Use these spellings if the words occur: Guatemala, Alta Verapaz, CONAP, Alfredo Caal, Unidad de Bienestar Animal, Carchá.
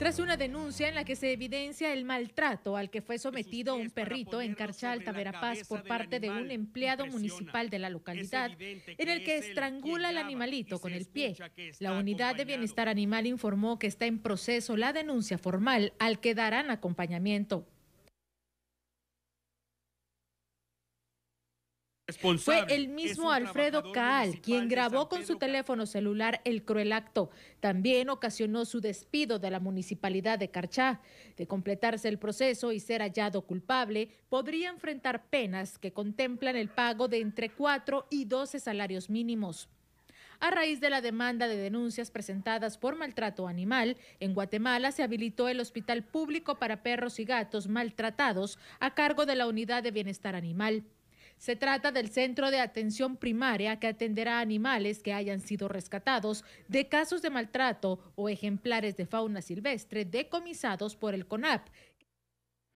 tras una denuncia en la que se evidencia el maltrato al que fue sometido un perrito en Carchá, Alta Verapaz, por parte de un empleado municipal de la localidad, en el que estrangula al animalito con el pie. La Unidad de Bienestar Animal informó que está en proceso la denuncia formal, al que darán acompañamiento. Fue el mismo Alfredo Caal quien grabó con su teléfono celular el cruel acto. También ocasionó su despido de la municipalidad de Carchá. De completarse el proceso y ser hallado culpable, podría enfrentar penas que contemplan el pago de entre 4 y 12 salarios mínimos. A raíz de la demanda de denuncias presentadas por maltrato animal, en Guatemala se habilitó el Hospital Público para Perros y Gatos Maltratados a cargo de la Unidad de Bienestar Animal. Se trata del centro de atención primaria que atenderá a animales que hayan sido rescatados de casos de maltrato o ejemplares de fauna silvestre decomisados por el CONAP.